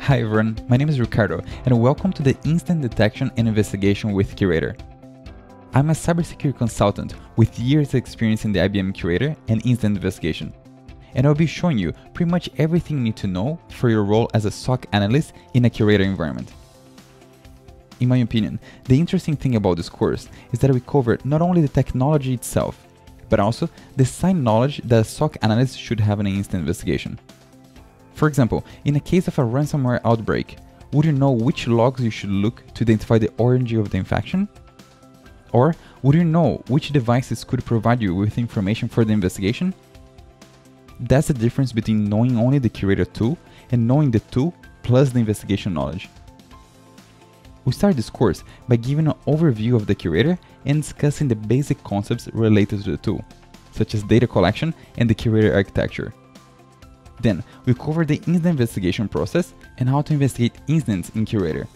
Hi everyone, my name is Ricardo and welcome to the Instant Detection and Investigation with QRadar. I'm a cybersecurity consultant with years of experience in the IBM QRadar and Instant Investigation, and I'll be showing you pretty much everything you need to know for your role as a SOC analyst in a QRadar environment. In my opinion, the interesting thing about this course is that we covered not only the technology itself, but also the side knowledge that a SOC analyst should have in an Instant Investigation. For example, in a case of a ransomware outbreak, would you know which logs you should look to identify the origin of the infection? Or would you know which devices could provide you with information for the investigation? That's the difference between knowing only the QRadar tool and knowing the tool plus the investigation knowledge. We start this course by giving an overview of the QRadar and discussing the basic concepts related to the tool, such as data collection and the QRadar architecture. Then, we cover the incident investigation process and how to investigate incidents in QRadar.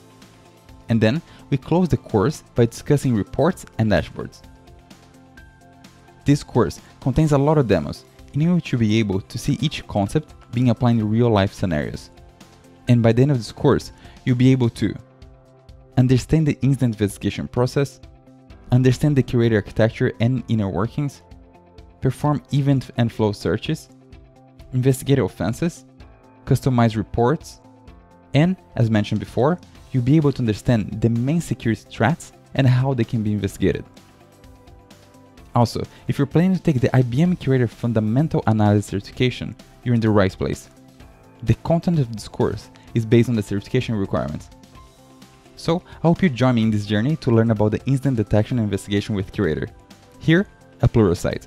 And then, we close the course by discussing reports and dashboards. This course contains a lot of demos in which you'll be able to see each concept being applied in real-life scenarios. And by the end of this course, you'll be able to understand the incident investigation process, understand the QRadar architecture and inner workings, perform event and flow searches, investigate offenses, customize reports, and, as mentioned before, you'll be able to understand the main security threats and how they can be investigated. Also, if you're planning to take the IBM QRadar Fundamental Analysis certification, you're in the right place. The content of this course is based on the certification requirements. So, I hope you join me in this journey to learn about the incident detection and investigation with QRadar, here at Pluralsight.